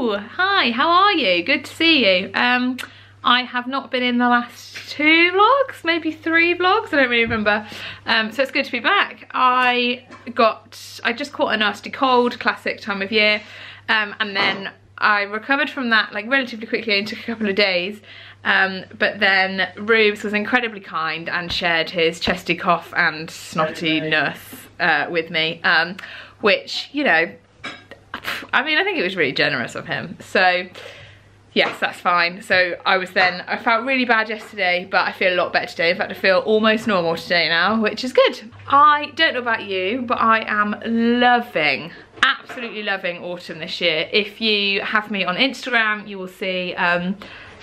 Hello, hi, how are you? Good to see you. I have not been in the last 2 vlogs, maybe 3 vlogs, I don't really remember. So it's good to be back. I just caught a nasty cold, classic time of year, and then I recovered from that like relatively quickly, only took a couple of days. But then Rubes was incredibly kind and shared his chesty cough and snottiness with me, which, you know, I mean, I think it was really generous of him. So yes, that's fine. So I felt really bad yesterday, but I feel a lot better today. In fact, I feel almost normal today now, which is good. I don't know about you, but I am loving, absolutely loving autumn this year. If you have me on Instagram, you will see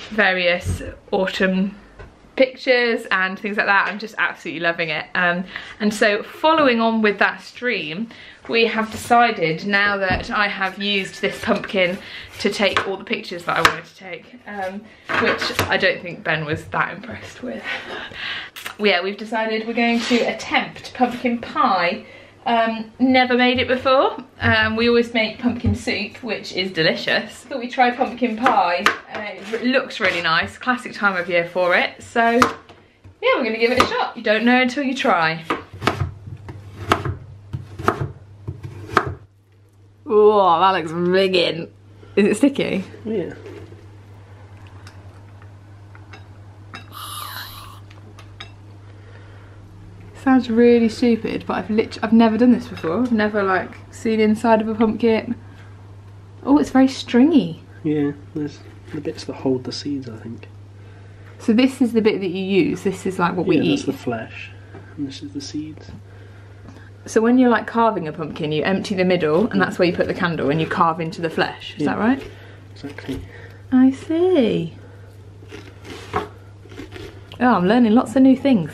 various autumn pictures and things like that. I'm just absolutely loving it. And so following on with that stream, we have decided, now that I have used this pumpkin to take all the pictures that I wanted to take, which I don't think Ben was that impressed with. Yeah, we've decided we're going to attempt pumpkin pie. Never made it before. We always make pumpkin soup, which is delicious. But we tried pumpkin pie, it looks really nice. Classic time of year for it. So yeah, we're gonna give it a shot. You don't know until you try. Oh, that looks rigging. Is it sticky? Yeah. Sounds really stupid, but I've never done this before. I've never like seen inside of a pumpkin. Oh, it's very stringy. Yeah, there's the bits that hold the seeds, I think. So this is the bit that you use. This is like what we eat. Yeah, that's the flesh, and this is the seeds. So when you're like carving a pumpkin, you empty the middle, and that's where you put the candle, and you carve into the flesh. Is that right? Exactly. I see. Oh, I'm learning lots of new things.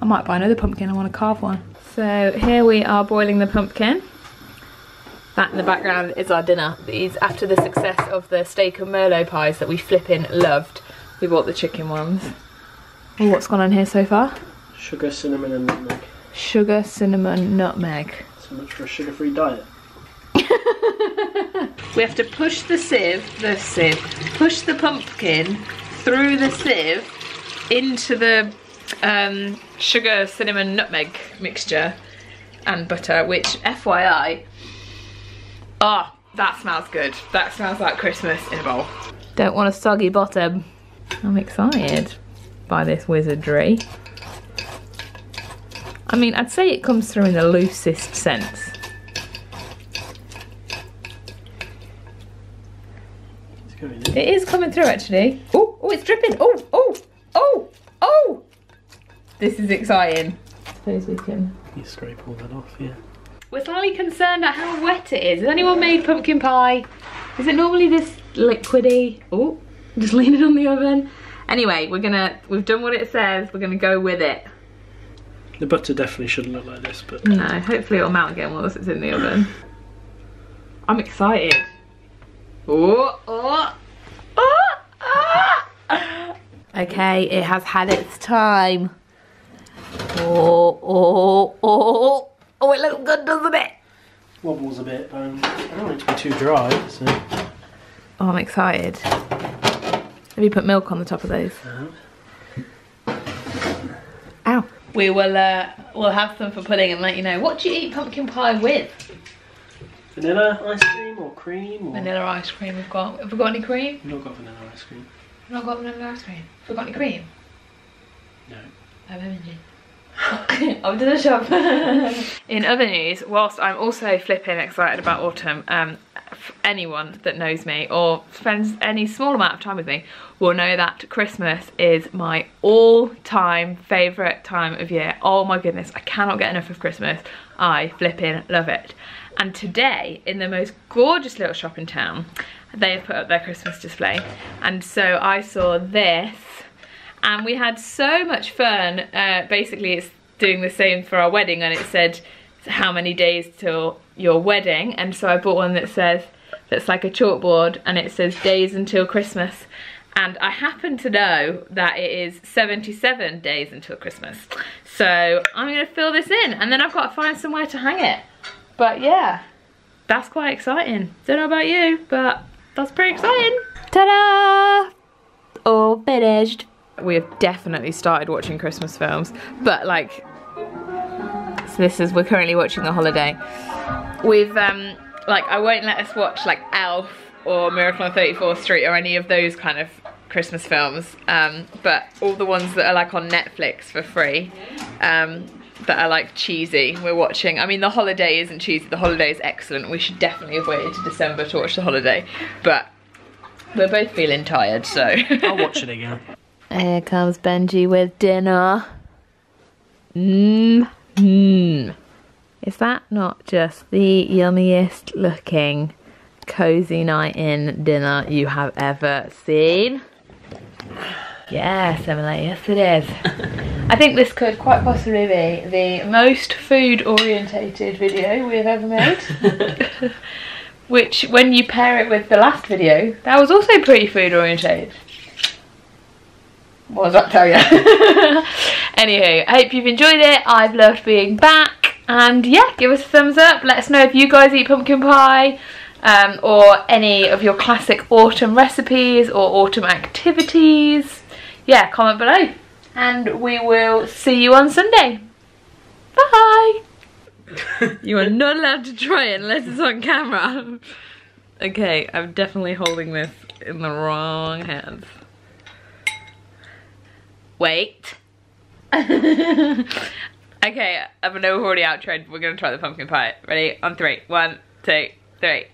I might buy another pumpkin, I want to carve one. So here we are boiling the pumpkin. That in the background is our dinner. These, after the success of the steak and merlot pies that we flipping loved, we bought the chicken ones. Oh, what's gone on here so far? Sugar, cinnamon and nutmeg. Sugar, cinnamon, nutmeg. So much for a sugar-free diet. We have to push push the pumpkin through the sieve into the sugar, cinnamon, nutmeg mixture and butter, which, FYI, ah, that smells good. That smells like Christmas in a bowl. Don't want a soggy bottom. I'm excited by this wizardry. I mean, I'd say it comes through in the loosest sense. It is coming through, actually. Oh, oh, it's dripping. Oh, oh, oh, oh. This is exciting. I suppose we can... You scrape all that off, yeah. We're slightly concerned at how wet it is. Has anyone made pumpkin pie? Is it normally this liquidy? Oh, just lean it on the oven. Anyway, we've done what it says. We're gonna go with it. The butter definitely shouldn't look like this, but... No, hopefully it'll melt again whilst it's in the oven. I'm excited. Oh, oh, oh, oh. Okay, it has had its time. Oh, oh, oh, oh, it looks good, doesn't it? Wobbles a bit, but I don't want it to be too dry, so... Oh, I'm excited. Have you put milk on the top of those? Ow. We will, we'll have some for pudding and let you know. What do you eat pumpkin pie with? Vanilla ice cream or cream? Or... Vanilla ice cream we've got. Have we got any cream? We've not got vanilla ice cream. We've not got vanilla ice cream. Have we got any cream? No. I have Benji. I'm doing a shop. In other news, whilst I'm also flipping excited about autumn, anyone that knows me or spends any small amount of time with me will know that Christmas is my all-time favourite time of year. Oh my goodness, I cannot get enough of Christmas. I flipping love it. And today, in the most gorgeous little shop in town, they have put up their Christmas display. And so I saw this. And we had so much fun. Basically, it's doing the same for our wedding, and it said how many days till your wedding. And so I bought one that says, that's like a chalkboard, and it says days until Christmas. And I happen to know that it is 77 days until Christmas. So I'm gonna fill this in, and then I've got to find somewhere to hang it. But yeah, that's quite exciting. Don't know about you, but that's pretty exciting. Ta-da! All finished. We have definitely started watching Christmas films, but like, so this is, we're currently watching The Holiday. We've, like, I won't let us watch like Elf or Miracle on 34th Street or any of those kind of Christmas films, but all the ones that are like on Netflix for free, that are like cheesy, we're watching. I mean, The Holiday isn't cheesy, The Holiday is excellent. We should definitely have waited to December to watch The Holiday, but we're both feeling tired, so. I'll watch it again. Here comes Benji with dinner. Is that not just the yummiest looking cozy night in dinner you have ever seen? Yes, Emily, yes it is. I think this could quite possibly be the most food orientated video we've ever made. Which, when you pair it with the last video, that was also pretty food orientated. What does that tell you? Anywho, I hope you've enjoyed it. I've loved being back. And yeah, give us a thumbs up. Let us know if you guys eat pumpkin pie, or any of your classic autumn recipes or autumn activities. Yeah, comment below. And we will see you on Sunday. Bye. You are not allowed to try it unless it's on camera. Okay, I'm definitely holding this in the wrong hands. Wait. Okay, I know we've already outried. We're gonna try the pumpkin pie. Ready? On three. 1, 2, 3.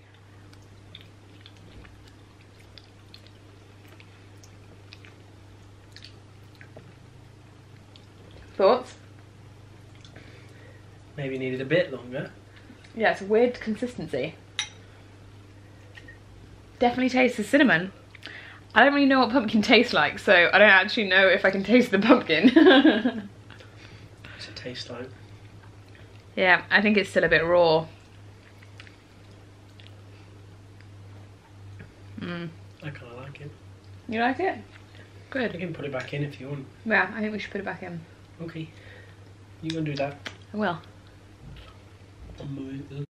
Thoughts? Maybe needed a bit longer. Yeah, it's a weird consistency. Definitely tastes the cinnamon. I don't really know what pumpkin tastes like, so I don't actually know if I can taste the pumpkin. What's it taste like? Yeah, I think it's still a bit raw. I kind of like it. You like it? Good. You can put it back in if you want. Yeah, I think we should put it back in. Okay. You can do that. I will.